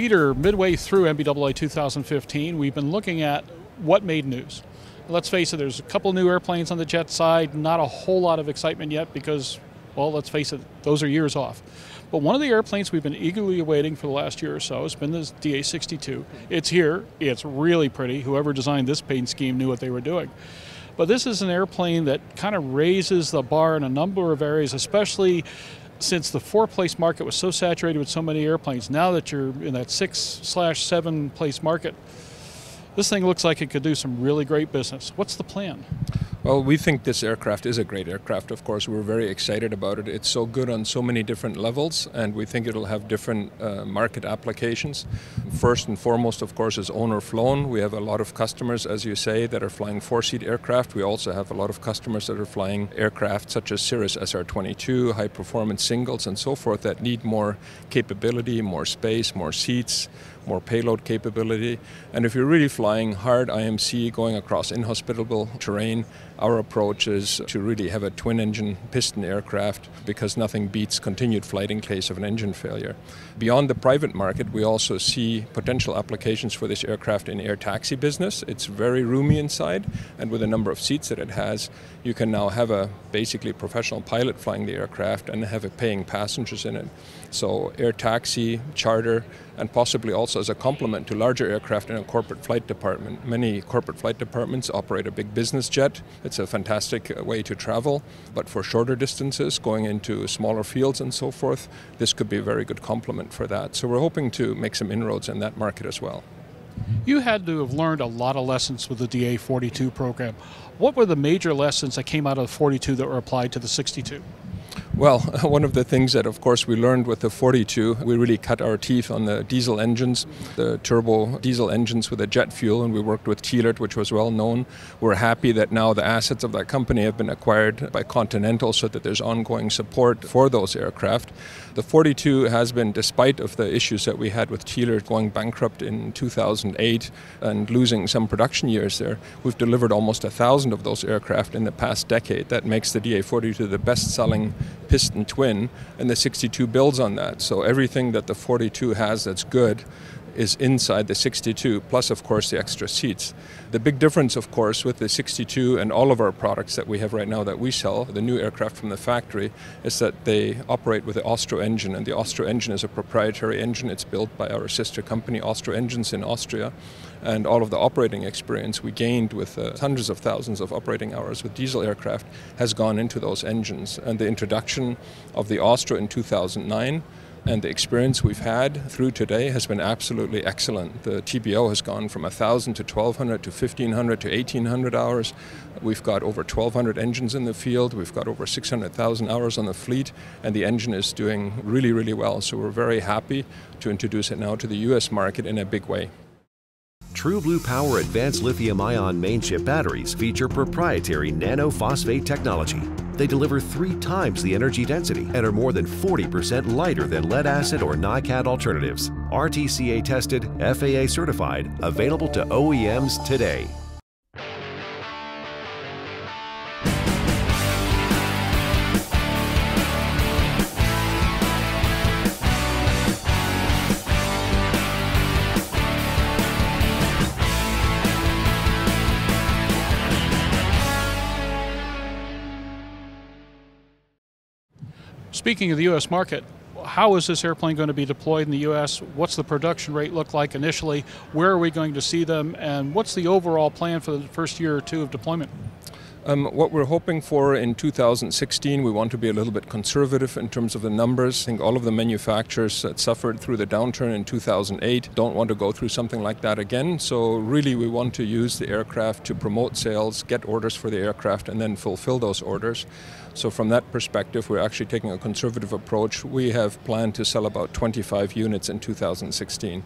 Peter, midway through NBAA 2015, we've been looking at what made news. Let's face it, there's a couple new airplanes on the jet side, not a whole lot of excitement yet because, well, let's face it, those are years off. But one of the airplanes we've been eagerly awaiting for the last year or so has been this DA-62. It's here, it's really pretty. Whoever designed this paint scheme knew what they were doing. But this is an airplane that kind of raises the bar in a number of areas, especially since the four-place market was so saturated with so many airplanes. Now that you're in that 6/7-place market, this thing looks like it could do some really great business. What's the plan? Well, we think this aircraft is a great aircraft, of course. We're very excited about it. It's so good on so many different levels, and we think it'll have different market applications. First and foremost, of course, is owner-flown. We have a lot of customers, as you say, that are flying four-seat aircraft. We also have a lot of customers that are flying aircraft such as Cirrus SR-22, high-performance singles, and so forth, that need more capability, more space, more seats, more payload capability. And if you're really flying hard IMC, going across inhospitable terrain, our approach is to really have a twin-engine piston aircraft, because nothing beats continued flight in case of an engine failure. Beyond the private market, we also see potential applications for this aircraft in air taxi business. It's very roomy inside, and with the number of seats that it has, you can now have a basically professional pilot flying the aircraft and have it paying passengers in it. So air taxi, charter, and possibly also as a complement to larger aircraft in a corporate flight department. Many corporate flight departments operate a big business jet. It's a fantastic way to travel, but for shorter distances, going into smaller fields and so forth, this could be a very good complement for that. So we're hoping to make some inroads in that market as well. You had to have learned a lot of lessons with the DA-42 program. What were the major lessons that came out of the 42 that were applied to the 62? Well, one of the things that, of course, we learned with the 42, we really cut our teeth on the diesel engines, the turbo diesel engines with the jet fuel, and we worked with Thielert, which was well known. We're happy that now the assets of that company have been acquired by Continental so that there's ongoing support for those aircraft. The 42 has been, despite of the issues that we had with Thielert going bankrupt in 2008 and losing some production years there, we've delivered almost 1,000 of those aircraft in the past decade. That makes the DA-42 the best-selling piston twin, and the 62 builds on that. So everything that the 42 has that's good is inside the 62, plus of course the extra seats. The big difference, of course, with the 62 and all of our products that we have right now that we sell, the new aircraft from the factory, is that they operate with the Austro engine, and the Austro engine is a proprietary engine. It's built by our sister company Austro Engines in Austria, and all of the operating experience we gained with hundreds of thousands of operating hours with diesel aircraft has gone into those engines. And the introduction of the Austro in 2009 and the experience we've had through today has been absolutely excellent. The TBO has gone from 1,000 to 1,200 to 1,500 to 1,800 hours. We've got over 1,200 engines in the field. We've got over 600,000 hours on the fleet, and the engine is doing really, really well. So we're very happy to introduce it now to the U.S. market in a big way. TrueBlue Power advanced lithium-ion mainchip batteries feature proprietary nanophosphate technology. They deliver 3 times the energy density and are more than 40% lighter than lead-acid or NiCad alternatives. RTCA tested, FAA certified, available to OEMs today. Speaking of the U.S. market, how is this airplane going to be deployed in the U.S.? What's the production rate look like initially? Where are we going to see them? And what's the overall plan for the first year or two of deployment? What we're hoping for in 2016, we want to be a little bit conservative in terms of the numbers. I think all of the manufacturers that suffered through the downturn in 2008 don't want to go through something like that again. So really we want to use the aircraft to promote sales, get orders for the aircraft, and then fulfill those orders. So from that perspective, we're actually taking a conservative approach. We have planned to sell about 25 units in 2016.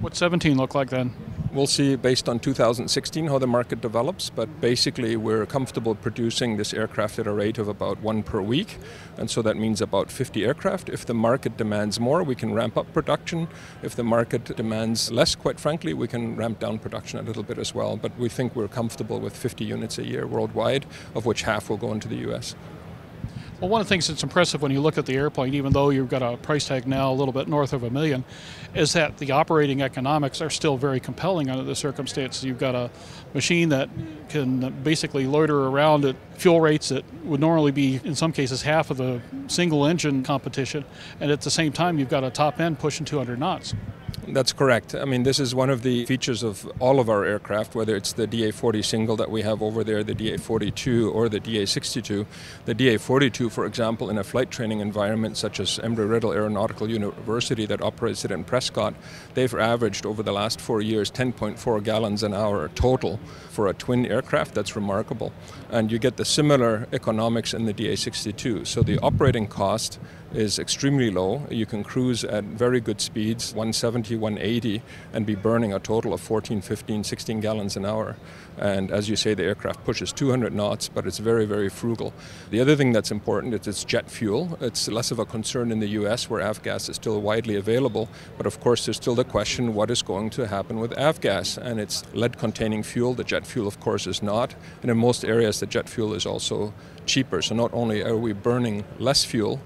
What's 17 look like then? We'll see based on 2016 how the market develops, but basically we're comfortable producing this aircraft at a rate of about 1 per week, and so that means about 50 aircraft. If the market demands more, we can ramp up production. If the market demands less, quite frankly, we can ramp down production a little bit as well, but we think we're comfortable with 50 units a year worldwide, of which half will go into the US. Well, one of the things that's impressive when you look at the airplane, even though you've got a price tag now a little bit north of $1 million, is that the operating economics are still very compelling under the circumstances. You've got a machine that can basically loiter around at fuel rates that would normally be, in some cases, half of the single engine competition, and at the same time you've got a top end pushing 200 knots. That's correct. I mean, this is one of the features of all of our aircraft, whether it's the DA40 single that we have over there, the DA42 or the DA62. The DA42, for example, in a flight training environment such as Embry-Riddle Aeronautical University that operates it in Prescott, they've averaged over the last 4 years 10.4 gallons an hour total for a twin aircraft. That's remarkable. And you get the similar economics in the DA62. So the operating cost is extremely low. You can cruise at very good speeds, 170, 180, and be burning a total of 14, 15, 16 gallons an hour. And as you say, the aircraft pushes 200 knots, but it's very, very frugal. The other thing that's important is it's jet fuel. It's less of a concern in the US where avgas is still widely available, but of course there's still the question, what is going to happen with avgas? And it's lead-containing fuel. The jet fuel, of course, is not. And in most areas, the jet fuel is also cheaper. So not only are we burning less fuel,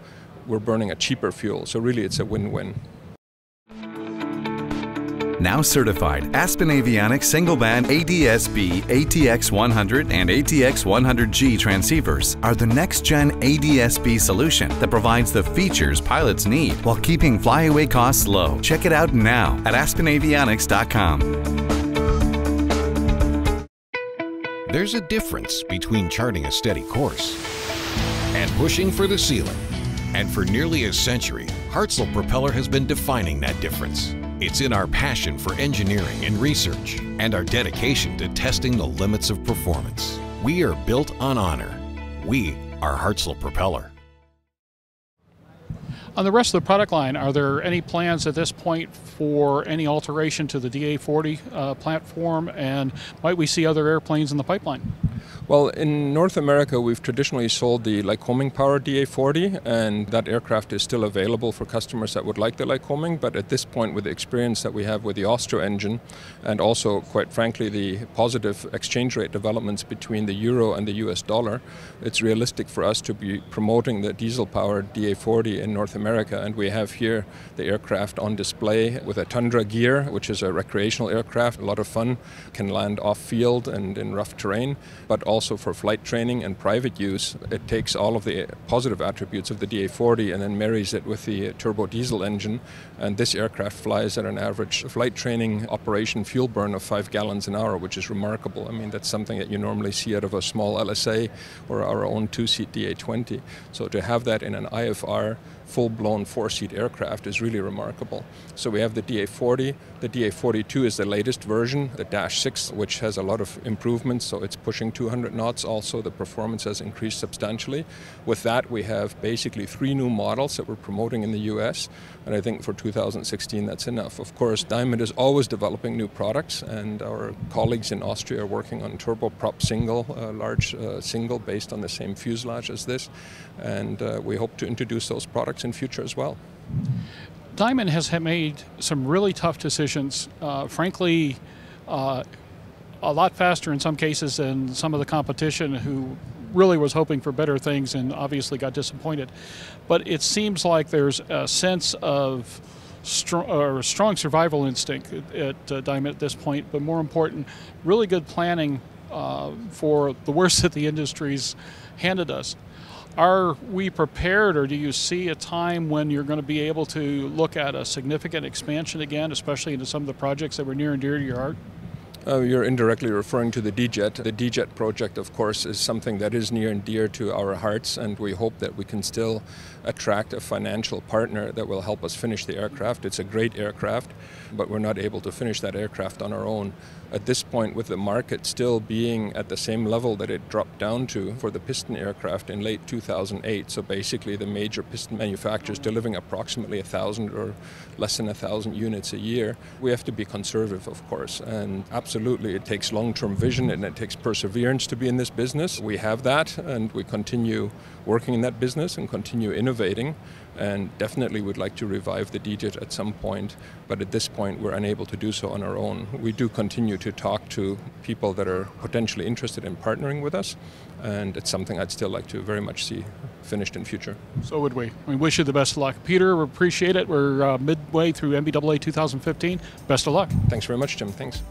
we're burning a cheaper fuel, so really it's a win-win. Now certified, Aspen Avionics single-band ADS-B, ATX100 and ATX100G transceivers are the next-gen ADS-B solution that provides the features pilots need while keeping flyaway costs low. Check it out now at aspenavionics.com. There's a difference between charting a steady course and pushing for the ceiling. And for nearly a century, Hartzell Propeller has been defining that difference. It's in our passion for engineering and research and our dedication to testing the limits of performance. We are built on honor. We are Hartzell Propeller. On the rest of the product line, are there any plans at this point for any alteration to the DA40 platform, and might we see other airplanes in the pipeline? Well, in North America, we've traditionally sold the Lycoming powered DA40, and that aircraft is still available for customers that would like the Lycoming, but at this point, with the experience that we have with the Austro engine, and also, quite frankly, the positive exchange rate developments between the euro and the US dollar, it's realistic for us to be promoting the diesel-powered DA40 in North America, and we have here the aircraft on display with a Tundra gear, which is a recreational aircraft, a lot of fun, can land off-field and in rough terrain, but also for flight training and private use. It takes all of the positive attributes of the DA40 and then marries it with the turbo diesel engine. And this aircraft flies at an average flight training operation fuel burn of 5 gallons an hour, which is remarkable. I mean, that's something that you normally see out of a small LSA or our own two-seat DA20. So to have that in an IFR full-blown four-seat aircraft is really remarkable. So we have the DA40. The DA42 is the latest version, the -6, which has a lot of improvements, so it's pushing 200 knots also. The performance has increased substantially. With that, we have basically three new models that we're promoting in the US, and I think for 2016 that's enough. Of course, Diamond is always developing new products, and our colleagues in Austria are working on turboprop single, large single based on the same fuselage as this, and we hope to introduce those products in future as well. Diamond has made some really tough decisions, frankly, a lot faster in some cases than some of the competition who really was hoping for better things and obviously got disappointed. But it seems like there's a sense of strong survival instinct at Diamond at this point, but more important, really good planning for the worst that the industry's handed us. Are we prepared, or do you see a time when you're going to be able to look at a significant expansion again, especially into some of the projects that were near and dear to your heart? You're indirectly referring to the D-Jet. The D-Jet project, of course, is something that is near and dear to our hearts, and we hope that we can still attract a financial partner that will help us finish the aircraft. It's a great aircraft, but we're not able to finish that aircraft on our own. At this point, with the market still being at the same level that it dropped down to for the piston aircraft in late 2008, so basically the major piston manufacturers delivering approximately 1,000 or less than 1,000 units a year, we have to be conservative, of course, and absolutely it takes long-term vision and it takes perseverance to be in this business. We have that, and we continue working in that business and continue innovating, and definitely would like to revive the D-Jet at some point, but at this point we're unable to do so on our own. We do continue to talk to people that are potentially interested in partnering with us, and it's something I'd still like to very much see. finished in future. So would we. We wish you the best of luck. Peter, we appreciate it. We're midway through NBAA 2015. Best of luck. Thanks very much, Jim. Thanks.